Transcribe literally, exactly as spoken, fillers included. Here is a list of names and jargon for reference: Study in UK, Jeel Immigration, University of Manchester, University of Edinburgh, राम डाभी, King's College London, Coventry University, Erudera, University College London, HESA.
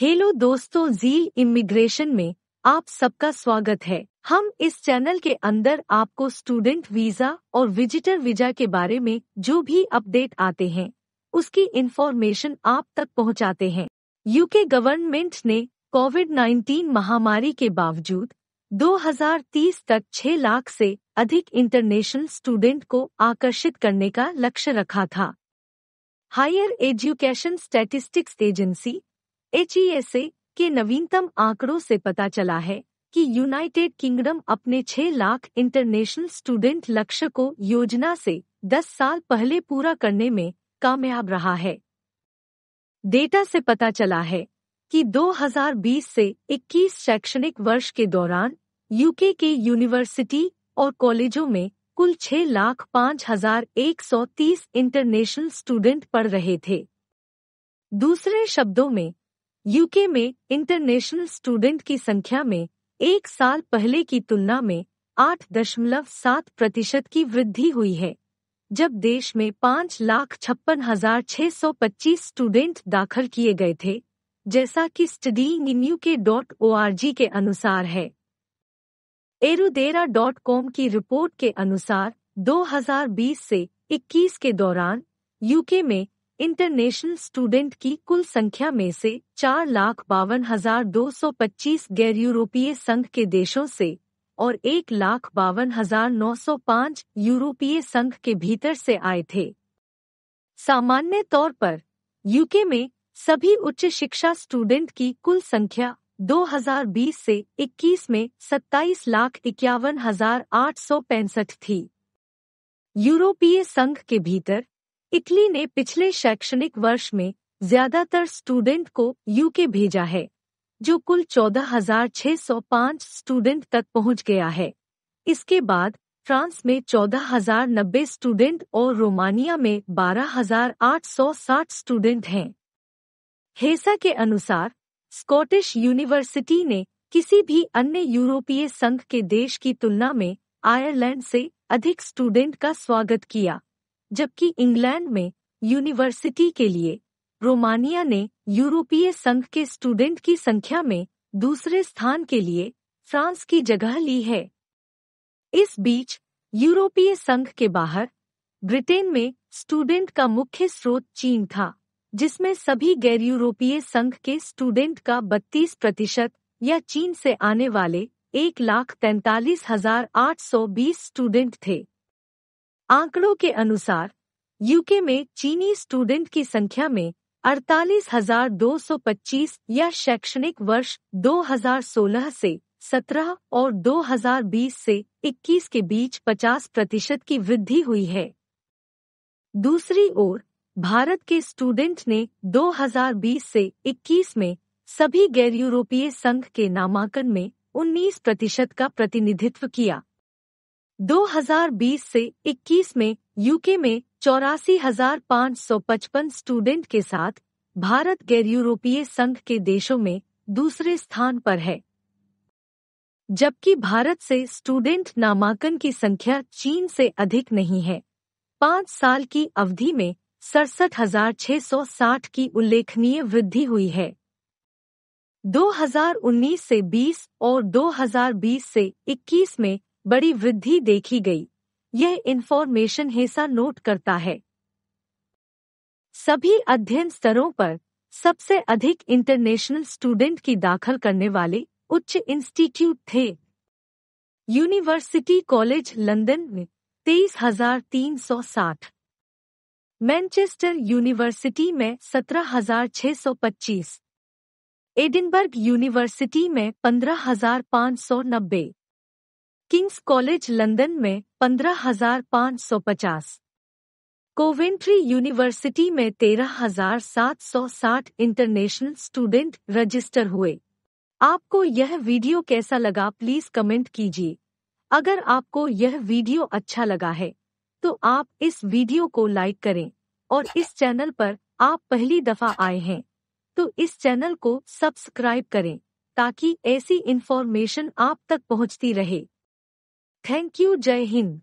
Hello दोस्तों, जील immigration में आप सबका स्वागत है। हम इस चैनल के अंदर आपको स्टूडेंट वीजा और विजिटर वीजा के बारे में जो भी अपडेट आते हैं उसकी इन्फॉर्मेशन आप तक पहुंचाते हैं। यूके गवर्नमेंट ने कोविड नाइन्टीन महामारी के बावजूद दो हज़ार तीस तक छह लाख से अधिक इंटरनेशनल स्टूडेंट को आकर्षित करने का लक्ष्य रखा था। Higher education statistics agency H E S A के नवीनतम आंकड़ों से पता चला है कि यूनाइटेड किंगडम अपने छह लाख इंटरनेशनल स्टूडेंट लक्ष्य को योजना से दस साल पहले पूरा करने में कामयाब रहा है। डेटा से पता चला है कि दो हज़ार बीस से इक्कीस शैक्षणिक वर्ष के दौरान यूके के यूनिवर्सिटी और कॉलेजों में कुल छह लाख पाँच हजार एक सौ तीस इंटरनेशनल स्टूडेंट पढ़ रहे थे। दूसरे शब्दों में, यूके में इंटरनेशनल स्टूडेंट की संख्या में एक साल पहले की तुलना में आठ दशमलव सात प्रतिशत की वृद्धि हुई है, जब देश में पाँच लाख छप्पन हजार छः सौ पच्चीस स्टूडेंट दाखिल किए गए थे, जैसा कि study in UK dot O R G के अनुसार है। एरुदेरा डॉट कॉम की रिपोर्ट के अनुसार दो हज़ार बीस से इक्कीस के दौरान यूके में इंटरनेशनल स्टूडेंट की कुल संख्या में से चार लाख बावन हजार दो सौ पच्चीस गैर यूरोपीय संघ के देशों से और एक लाख बावन हजार नौ सौ पाँच यूरोपीय संघ के भीतर से आए थे। सामान्य तौर पर यूके में सभी उच्च शिक्षा स्टूडेंट की कुल संख्या दो हज़ार बीस से इक्कीस में सत्ताईस लाख इक्यावन हजार आठ सौ पैंसठ थी। यूरोपीय संघ के भीतर इटली ने पिछले शैक्षणिक वर्ष में ज्यादातर स्टूडेंट को यूके भेजा है, जो कुल चौदह हज़ार छह सौ पाँच स्टूडेंट तक पहुंच गया है। इसके बाद फ्रांस में चौदह हज़ार नब्बे स्टूडेंट और रोमानिया में बारह हज़ार आठ सौ साठ स्टूडेंट हैं। हेसा के अनुसार स्कॉटिश यूनिवर्सिटी ने किसी भी अन्य यूरोपीय संघ के देश की तुलना में आयरलैंड से अधिक स्टूडेंट का स्वागत किया, जबकि इंग्लैंड में यूनिवर्सिटी के लिए रोमानिया ने यूरोपीय संघ के स्टूडेंट की संख्या में दूसरे स्थान के लिए फ्रांस की जगह ली है। इस बीच यूरोपीय संघ के बाहर ब्रिटेन में स्टूडेंट का मुख्य स्रोत चीन था, जिसमें सभी गैर यूरोपीय संघ के स्टूडेंट का बत्तीस प्रतिशत या चीन से आने वाले एक लाख तैंतालीस हजार आठ सौ बीस स्टूडेंट थे। आंकड़ों के अनुसार यूके में चीनी स्टूडेंट की संख्या में अड़तालीस हज़ार दो सौ पच्चीस या शैक्षणिक वर्ष दो हज़ार सोलह से सत्रह और दो हज़ार बीस से इक्कीस के बीच पचास प्रतिशत की वृद्धि हुई है। दूसरी ओर भारत के स्टूडेंट ने दो हज़ार बीस से इक्कीस में सभी गैर यूरोपीय संघ के नामांकन में उन्नीस प्रतिशत का प्रतिनिधित्व किया। दो हज़ार बीस से इक्कीस में यूके में चौरासी हजार पाँच सौ पचपन स्टूडेंट के साथ भारत गैर यूरोपीय संघ के देशों में दूसरे स्थान पर है, जबकि भारत से स्टूडेंट नामांकन की संख्या चीन से अधिक नहीं है। पाँच साल की अवधि में सड़सठ हजार छः सौ साठ की उल्लेखनीय वृद्धि हुई है। दो हज़ार उन्नीस से बीस और दो हज़ार बीस से इक्कीस में बड़ी वृद्धि देखी गई। यह इन्फॉर्मेशन हेसा नोट करता है। सभी अध्ययन स्तरों पर सबसे अधिक इंटरनेशनल स्टूडेंट की दाखिल करने वाले उच्च इंस्टीट्यूट थे। यूनिवर्सिटी कॉलेज लंदन में तेईस हज़ार तीन सौ साठ, मैनचेस्टर यूनिवर्सिटी में सत्रह हज़ार छह सौ पच्चीस, एडिनबर्ग यूनिवर्सिटी में पंद्रह हज़ार पाँच सौ नब्बे, किंग्स कॉलेज लंदन में पंद्रह हज़ार पाँच सौ पचास, कोवेंट्री यूनिवर्सिटी में तेरह हज़ार सात सौ साठ इंटरनेशनल स्टूडेंट रजिस्टर हुए। आपको यह वीडियो कैसा लगा प्लीज कमेंट कीजिए। अगर आपको यह वीडियो अच्छा लगा है तो आप इस वीडियो को लाइक करें, और इस चैनल पर आप पहली दफ़ा आए हैं तो इस चैनल को सब्सक्राइब करें ताकि ऐसी इन्फॉर्मेशन आप तक पहुंचती रहे। Thank you. जय हिंद।